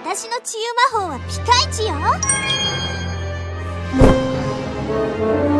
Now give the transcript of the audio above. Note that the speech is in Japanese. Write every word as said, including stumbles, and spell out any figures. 私の治癒魔法はピカイチよ。